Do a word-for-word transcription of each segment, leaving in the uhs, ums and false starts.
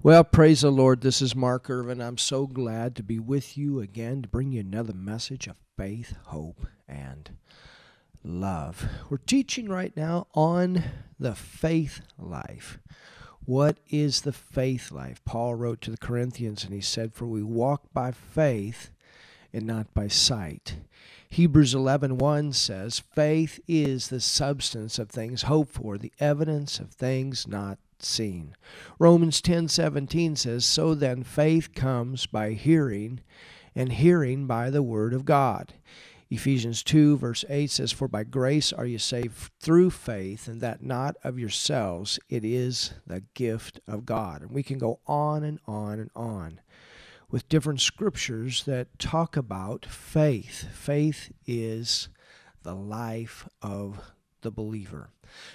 Well, praise the Lord. This is Mark Irvin. I'm so glad to be with you again to bring you another message of faith, hope, and love. We're teaching right now on the faith life. What is the faith life? Paul wrote to the Corinthians and he said, "For we walk by faith and not by sight." Hebrews eleven one says, "Faith is the substance of things hoped for, the evidence of things not seen." Romans ten seventeen says, "So then faith comes by hearing, and hearing by the word of God." Ephesians two verse eight says, "For by grace are you saved through faith, and that not of yourselves, it is the gift of God." And we can go on and on and on with different scriptures that talk about faith. Faith is the life of the believer.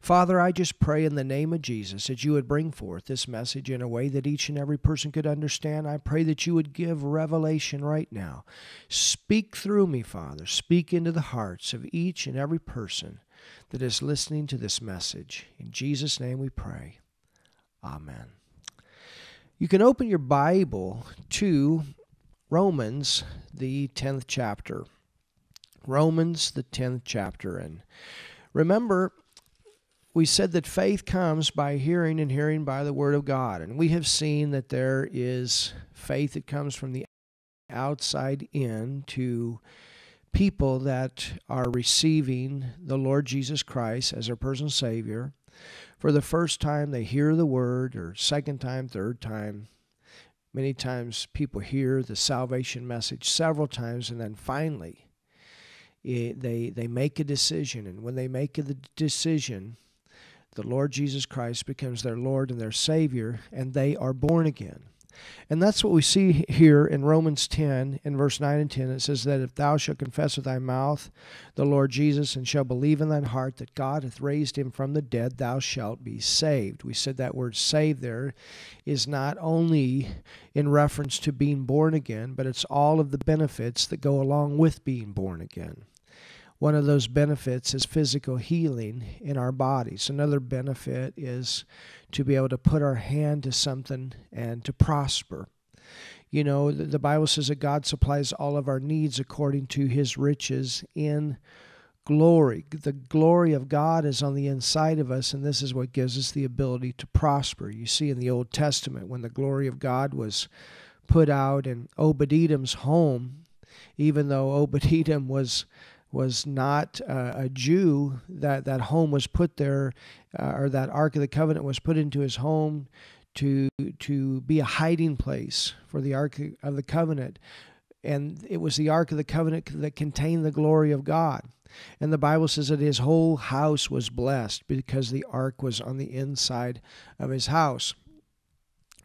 Father, I just pray in the name of Jesus that you would bring forth this message in a way that each and every person could understand. I pray that you would give revelation right now. Speak through me, Father. Speak into the hearts of each and every person that is listening to this message. In Jesus' name we pray. Amen. You can open your Bible to Romans, the tenth chapter. Romans, the tenth chapter. And remember, we said that faith comes by hearing and hearing by the word of God. And we have seen that there is faith that comes from the outside in to people that are receiving the Lord Jesus Christ as their personal Savior. For the first time, they hear the word, or second time, third time. Many times people hear the salvation message several times, and then finally It, they, they make a decision, and when they make the decision, the Lord Jesus Christ becomes their Lord and their Savior, and they are born again. And that's what we see here in Romans ten, in verse nine and ten. It says that if thou shalt confess with thy mouth the Lord Jesus, and shalt believe in thine heart that God hath raised him from the dead, thou shalt be saved. We said that word saved there is not only in reference to being born again, but it's all of the benefits that go along with being born again. One of those benefits is physical healing in our bodies. Another benefit is to be able to put our hand to something and to prosper. You know, the Bible says that God supplies all of our needs according to his riches in glory. The glory of God is on the inside of us, and this is what gives us the ability to prosper. You see, in the Old Testament, when the glory of God was put out in Obed-Edom's home, even though Obed-Edom was was not uh, a Jew, that that home was put there, uh, or that Ark of the Covenant was put into his home to to be a hiding place for the Ark of the Covenant. And it was the Ark of the Covenant that contained the glory of God. And the Bible says that his whole house was blessed because the Ark was on the inside of his house.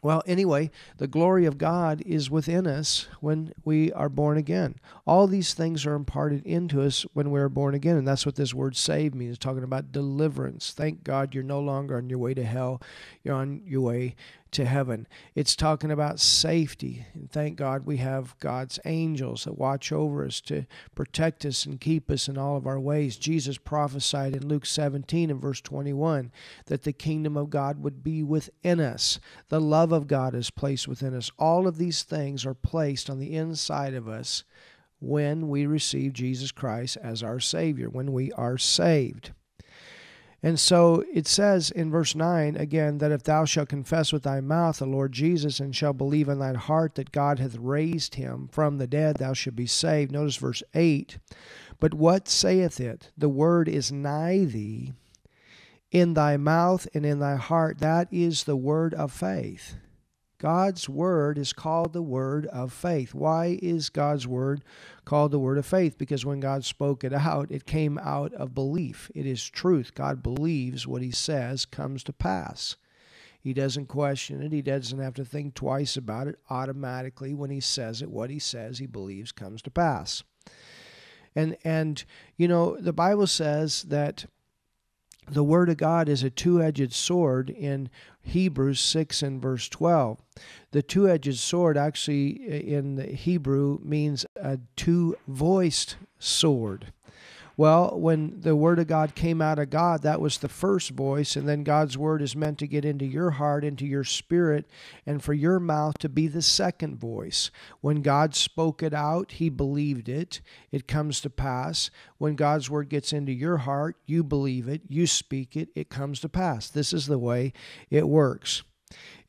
Well, anyway, the glory of God is within us when we are born again. All these things are imparted into us when we are born again, and that's what this word "save" means, talking about deliverance. Thank God you're no longer on your way to hell. You're on your way to heaven. It's talking about safety, and thank God we have God's angels that watch over us to protect us and keep us in all of our ways. Jesus prophesied in Luke seventeen and verse twenty-one that the kingdom of God would be within us. The love of God is placed within us. All of these things are placed on the inside of us when we receive Jesus Christ as our Savior, when we are saved. And so it says in verse nine, again, that if thou shalt confess with thy mouth the Lord Jesus, and shalt believe in thine heart that God hath raised him from the dead, thou shalt be saved. Notice verse eight. But what saith it? The word is nigh thee, in thy mouth and in thy heart. That is the word of faith. God's word is called the word of faith. Why is God's word called the word of faith? Because when God spoke it out, it came out of belief. It is truth. God believes what he says comes to pass. He doesn't question it. He doesn't have to think twice about it. Automatically, when he says it, what he says he believes comes to pass. And, and you know, the Bible says that the word of God is a two-edged sword in Hebrews six and verse twelve. The two-edged sword actually in Hebrew means a two-voiced sword. Well, when the Word of God came out of God, that was the first voice, and then God's Word is meant to get into your heart, into your spirit, and for your mouth to be the second voice. When God spoke it out, He believed it. It comes to pass. When God's Word gets into your heart, you believe it, you speak it, it comes to pass. This is the way it works.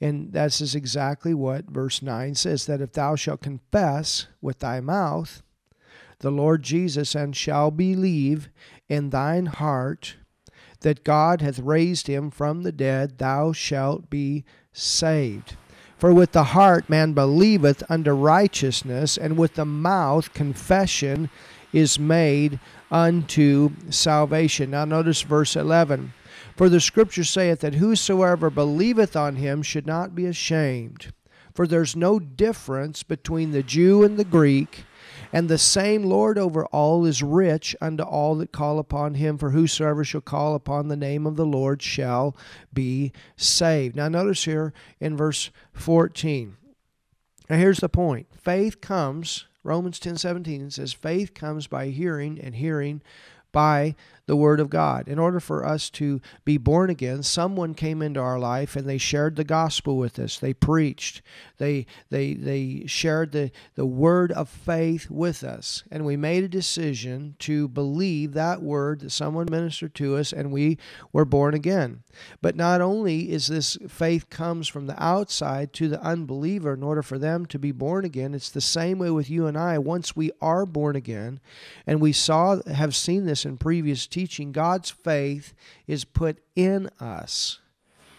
And this is exactly what verse nine says, that if thou shalt confess with thy mouth the Lord Jesus, and shall believe in thine heart that God hath raised him from the dead, thou shalt be saved. For with the heart man believeth unto righteousness, and with the mouth confession is made unto salvation. Now notice verse eleven. For the Scripture saith that whosoever believeth on him should not be ashamed. For there's no difference between the Jew and the Greek, and the same Lord over all is rich unto all that call upon him, for whosoever shall call upon the name of the Lord shall be saved. Now notice here in verse fourteen. Now here's the point. Faith comes, Romans ten seventeen says, faith comes by hearing, and hearing by the Word of God. In order for us to be born again, someone came into our life and they shared the gospel with us. They preached. They they they shared the, the word of faith with us. And we made a decision to believe that word that someone ministered to us, and we were born again. But not only is this faith comes from the outside to the unbeliever in order for them to be born again, it's the same way with you and I. Once we are born again, and we saw have seen this in previous teaching, God's faith is put in us.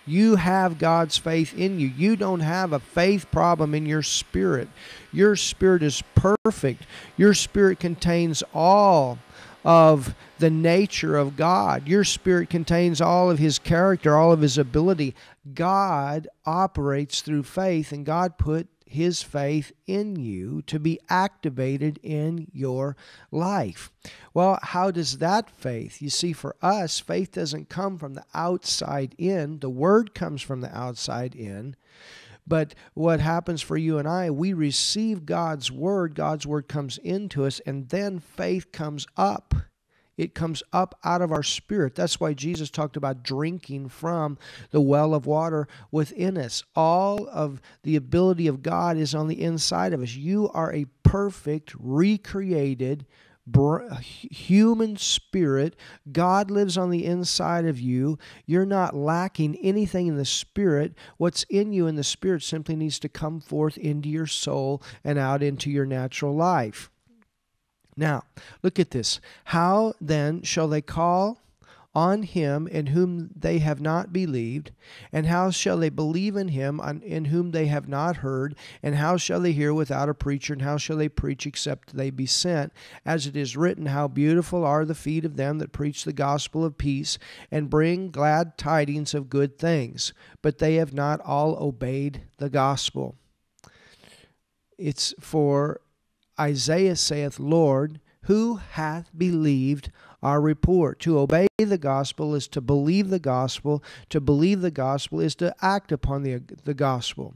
You have God's faith in you. You don't have a faith problem in your spirit. Your spirit is perfect. Your spirit contains all of the nature of God. Your spirit contains all of His character, all of His ability. God operates through faith, and God put His faith in you to be activated in your life. Well, how does that faith? You see, for us, faith doesn't come from the outside in. The Word comes from the outside in. But what happens for you and I, we receive God's Word. God's Word comes into us, and then faith comes up. It comes up out of our spirit. That's why Jesus talked about drinking from the well of water within us. All of the ability of God is on the inside of us. You are a perfect, recreated human spirit. God lives on the inside of you. You're not lacking anything in the spirit. What's in you in the spirit simply needs to come forth into your soul and out into your natural life. Now, look at this. How then shall they call on Him in whom they have not believed? And how shall they believe in Him in whom they have not heard? And how shall they hear without a preacher? And how shall they preach except they be sent? As it is written, how beautiful are the feet of them that preach the gospel of peace and bring glad tidings of good things. But they have not all obeyed the gospel. It's for Isaiah saith, Lord, who hath believed our report? To obey the gospel is to believe the gospel. To believe the gospel is to act upon the, the gospel.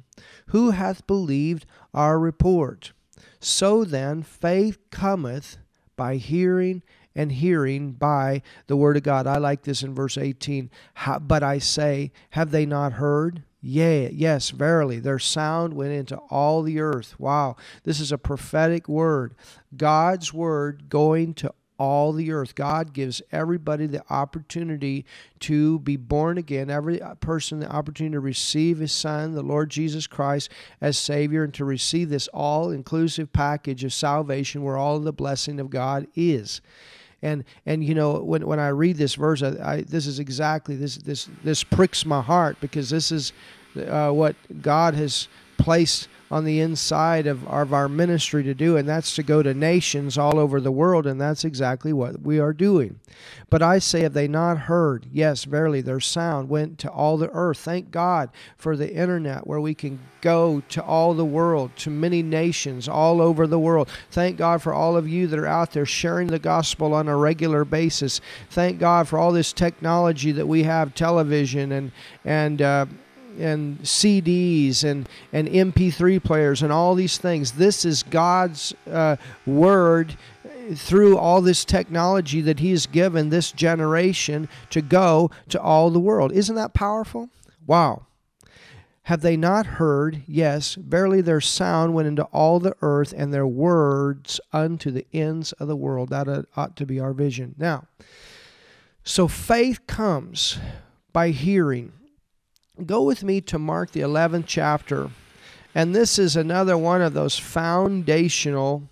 Who hath believed our report? So then, faith cometh by hearing, and hearing by the Word of God. I like this in verse eighteen. How, but I say, have they not heard? Yea, yes, verily, their sound went into all the earth. Wow, this is a prophetic word. God's Word going to all the earth. God gives everybody the opportunity to be born again, every person the opportunity to receive His Son, the Lord Jesus Christ, as Savior, and to receive this all-inclusive package of salvation where all the blessing of God is. And, and you know, when, when I read this verse, I, I, this is exactly, this, this, this pricks my heart, because this is uh, what God has placed on the inside of our, of our ministry to do, and that's to go to nations all over the world, and that's exactly what we are doing. But I say, have they not heard? Yes, verily, their sound went to all the earth. Thank God for the internet, where we can go to all the world, to many nations all over the world. Thank God for all of you that are out there sharing the gospel on a regular basis. Thank God for all this technology that we have, television and, and, uh, and C Ds and, and M P three players and all these things. This is God's uh, Word through all this technology that he's given this generation to go to all the world. Isn't that powerful? Wow. Have they not heard? Yes, verily their sound went into all the earth, and their words unto the ends of the world. That ought to be our vision. Now, so faith comes by hearing. Go with me to Mark the eleventh chapter. And this is another one of those foundational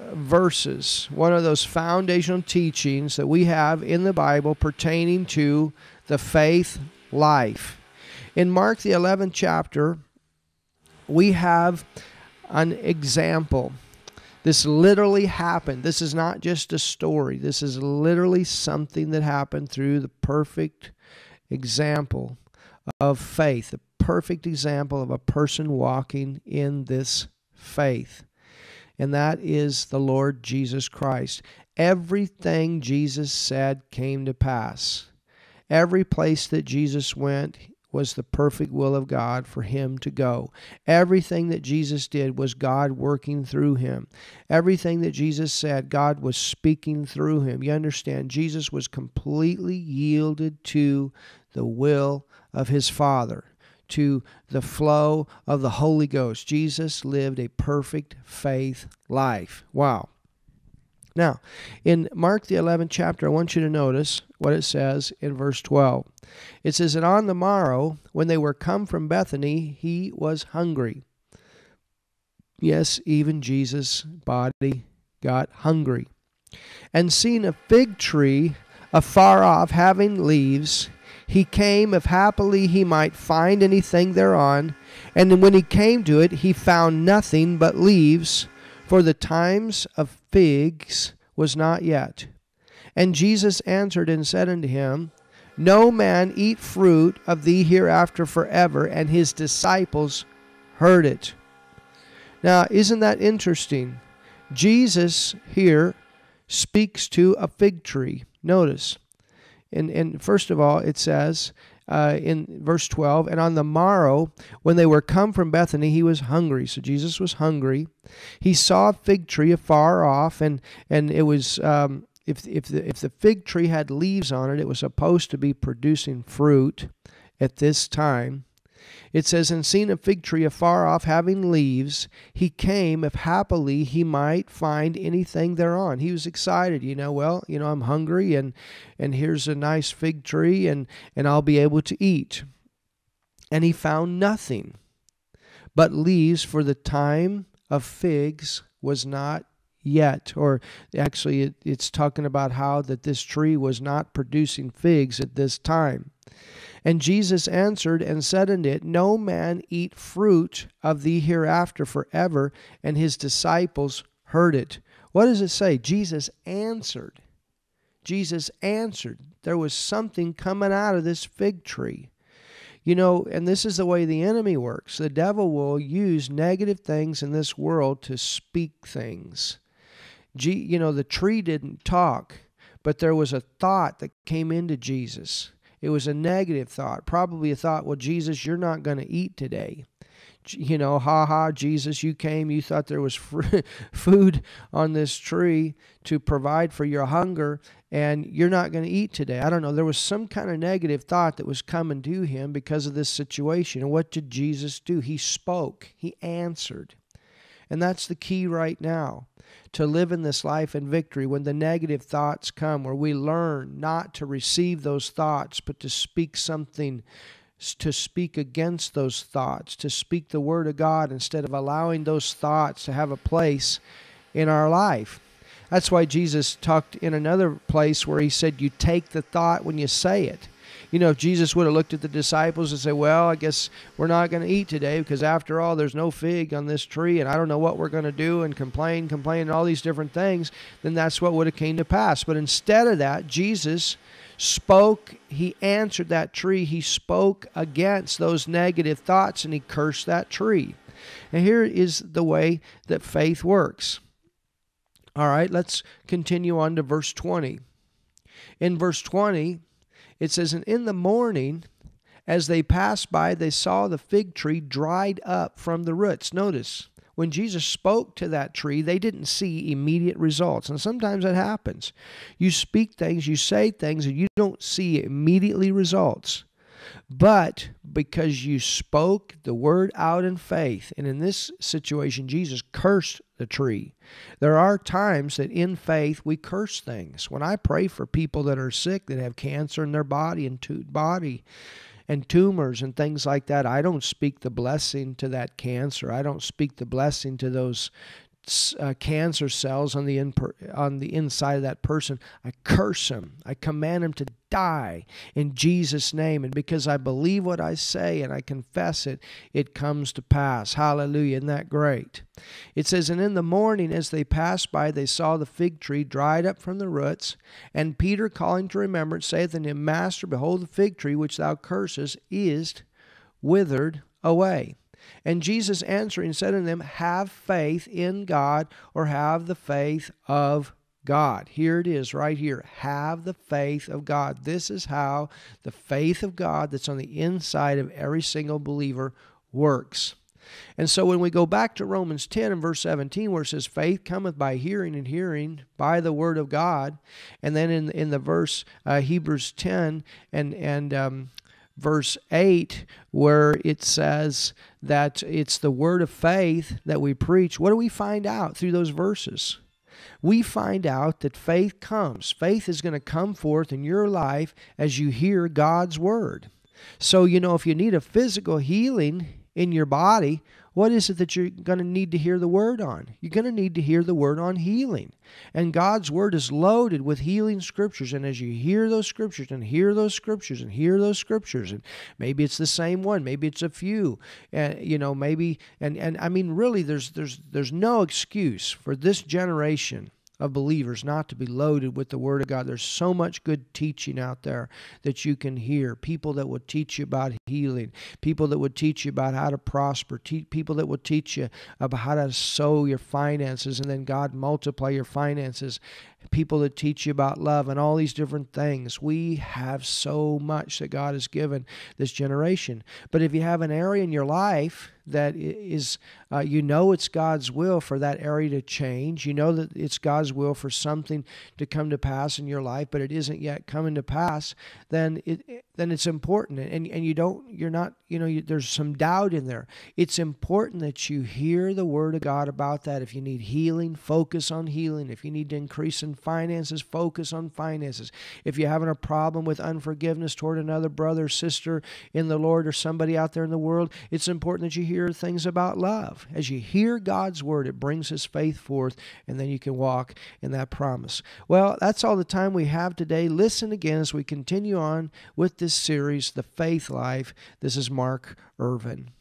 verses, one of those foundational teachings that we have in the Bible pertaining to the faith life. In Mark the eleventh chapter, we have an example. This literally happened. This is not just a story. This is literally something that happened through the perfect example of faith, the perfect example of a person walking in this faith. And that is the Lord Jesus Christ. Everything Jesus said came to pass. Every place that Jesus went was the perfect will of God for him to go. Everything that Jesus did was God working through him. Everything that Jesus said, God was speaking through him. You understand, Jesus was completely yielded to the will of his Father, to the flow of the Holy Ghost. Jesus lived a perfect faith life. Wow. Now, in Mark the eleventh chapter, I want you to notice what it says in verse twelve. It says, "And on the morrow, when they were come from Bethany, he was hungry." Yes, even Jesus' body got hungry. "And seeing a fig tree afar off, having leaves, he came, if happily he might find anything thereon. And when he came to it, he found nothing but leaves, for the times of figs was not yet. And Jesus answered and said unto him, No man eat fruit of thee hereafter forever. And his disciples heard it." Now, isn't that interesting? Jesus here speaks to a fig tree. Notice, and, and first of all, it says uh, in verse twelve, "And on the morrow, when they were come from Bethany, he was hungry." So Jesus was hungry. He saw a fig tree afar off, and and it was um, if if the if the fig tree had leaves on it, it was supposed to be producing fruit at this time. It says, "And seeing a fig tree afar off, having leaves, he came, if happily he might find anything thereon." He was excited, you know, well, you know, I'm hungry, and and here's a nice fig tree, and, and I'll be able to eat. "And he found nothing but leaves, for the time of figs was not yet." Or actually, it, it's talking about how that this tree was not producing figs at this time. "And Jesus answered and said unto it, No man eat fruit of thee hereafter forever. And his disciples heard it." What does it say? Jesus answered. Jesus answered. There was something coming out of this fig tree. You know, and this is the way the enemy works. The devil will use negative things in this world to speak things. G you know, the tree didn't talk, but there was a thought that came into Jesus. It was a negative thought, probably a thought, well, Jesus, you're not going to eat today. You know, ha ha, Jesus, you came, you thought there was food on this tree to provide for your hunger, and you're not going to eat today. I don't know. There was some kind of negative thought that was coming to him because of this situation. And what did Jesus do? He spoke. He answered. And that's the key right now, to live in this life in victory when the negative thoughts come, where we learn not to receive those thoughts, but to speak something, to speak against those thoughts, to speak the Word of God instead of allowing those thoughts to have a place in our life. That's why Jesus talked in another place where he said, you take the thought when you say it. You know, if Jesus would have looked at the disciples and said, well, I guess we're not going to eat today because after all, there's no fig on this tree and I don't know what we're going to do, and complain, complain, and all these different things, then that's what would have came to pass. But instead of that, Jesus spoke, he answered that tree, he spoke against those negative thoughts, and he cursed that tree. And here is the way that faith works. All right, let's continue on to verse twenty. In verse twenty, it says, "And in the morning, as they passed by, they saw the fig tree dried up from the roots." Notice, when Jesus spoke to that tree, they didn't see immediate results. And sometimes that happens. You speak things, you say things, and you don't see immediately results. But because you spoke the word out in faith, and in this situation, Jesus cursed the tree. There are times that in faith we curse things. When I pray for people that are sick, that have cancer in their body and to body, and tumors and things like that, I don't speak the blessing to that cancer. I don't speak the blessing to those Uh, cancer cells on the in per, on the inside of that person. I curse him. I command him to die in Jesus' name. And because I believe what I say and I confess it, it comes to pass. Hallelujah. Isn't that great? It says, and in the morning as they passed by, they saw the fig tree dried up from the roots. And Peter, calling to remembrance, saith unto him, Master, behold, the fig tree which thou cursest is withered away. And Jesus answering said unto them, have faith in God, or have the faith of God. Here it is right here. Have the faith of God. This is how the faith of God that's on the inside of every single believer works. And so when we go back to Romans ten and verse seventeen, where it says, faith cometh by hearing, and hearing by the word of God. And then in, in the verse uh, Hebrews ten and, and um, verse eight, where it says that it's the word of faith that we preach. What do we find out through those verses? We find out that faith comes. Faith is going to come forth in your life as you hear God's word. So, you know, if you need a physical healing in your body, what is it that you're going to need to hear the word on? You're going to need to hear the word on healing. And God's word is loaded with healing scriptures. And as you hear those scriptures and hear those scriptures and hear those scriptures, and maybe it's the same one, maybe it's a few, and you know, maybe, and, and I mean, really there's, there's, there's no excuse for this generation of believers not to be loaded with the word of God. There's so much good teaching out there that you can hear. People that will teach you about healing, people that will teach you about how to prosper, te people that will teach you about how to sow your finances and then God multiply your finances, people that teach you about love and all these different things. We have so much that God has given this generation. But if you have an area in your life that is, uh, you know, it's God's will for that area to change. You know that it's God's will for something to come to pass in your life, but it isn't yet coming to pass. Then it, then it's important, and and you don't, you're not, you know, you, there's some doubt in there. It's important that you hear the word of God about that. If you need healing, focus on healing. If you need to increase in finances, focus on finances. If you're having a problem with unforgiveness toward another brother, or sister in the Lord, or somebody out there in the world, it's important that you hear hear things about love. As you hear God's word, it brings his faith forth, and then you can walk in that promise. Well, that's all the time we have today. Listen again as we continue on with this series, The Faith Life. This is Mark Irvin.